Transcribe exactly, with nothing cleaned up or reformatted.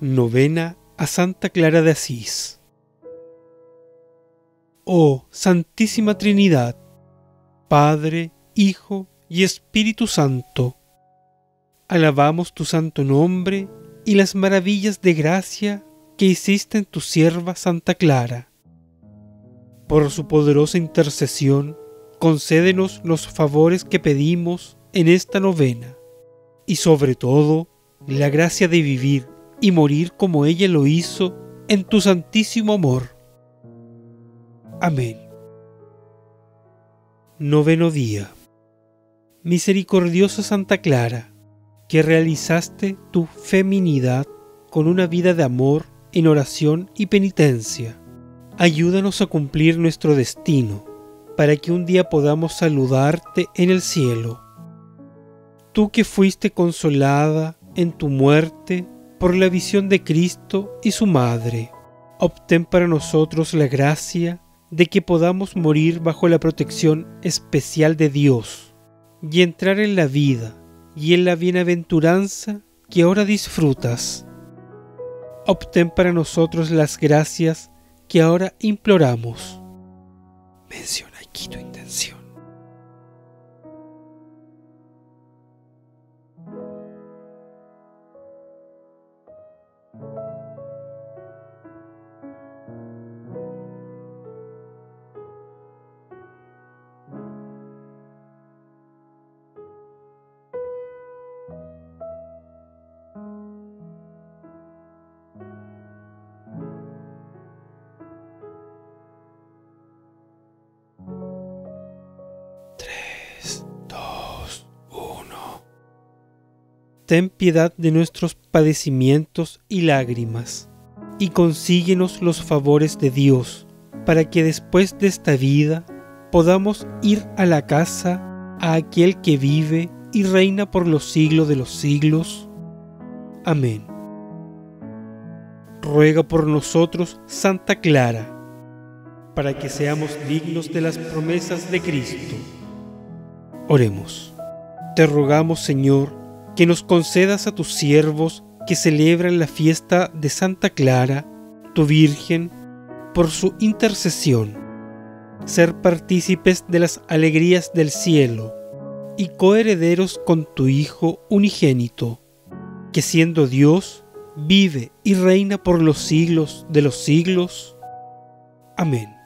Novena a Santa Clara de Asís. Oh Santísima Trinidad, Padre, Hijo y Espíritu Santo, alabamos tu santo nombre y las maravillas de gracia que hiciste en tu sierva Santa Clara. Por su poderosa intercesión, concédenos los favores que pedimos en esta novena, y sobre todo, la gracia de vivir y morir como ella lo hizo en tu santísimo amor. Amén. Noveno día. Misericordiosa Santa Clara, que realizaste tu feminidad con una vida de amor en oración y penitencia, ayúdanos a cumplir nuestro destino, para que un día podamos saludarte en el cielo. Tú que fuiste consolada en tu muerte por la visión de Cristo y su Madre, obtén para nosotros la gracia de que podamos morir bajo la protección especial de Dios, y entrar en la vida y en la bienaventuranza que ahora disfrutas. Obtén para nosotros las gracias que ahora imploramos. Menciona aquí tu intención. Ten piedad de nuestros padecimientos y lágrimas, y consíguenos los favores de Dios, para que después de esta vida podamos ir a la casa, a aquel que vive y reina por los siglos de los siglos. Amén. Ruega por nosotros, Santa Clara, para que seamos dignos de las promesas de Cristo. Oremos. Te rogamos, Señor, que nos concedas a tus siervos que celebran la fiesta de Santa Clara, tu Virgen, por su intercesión, ser partícipes de las alegrías del cielo y coherederos con tu Hijo unigénito, que siendo Dios, vive y reina por los siglos de los siglos. Amén.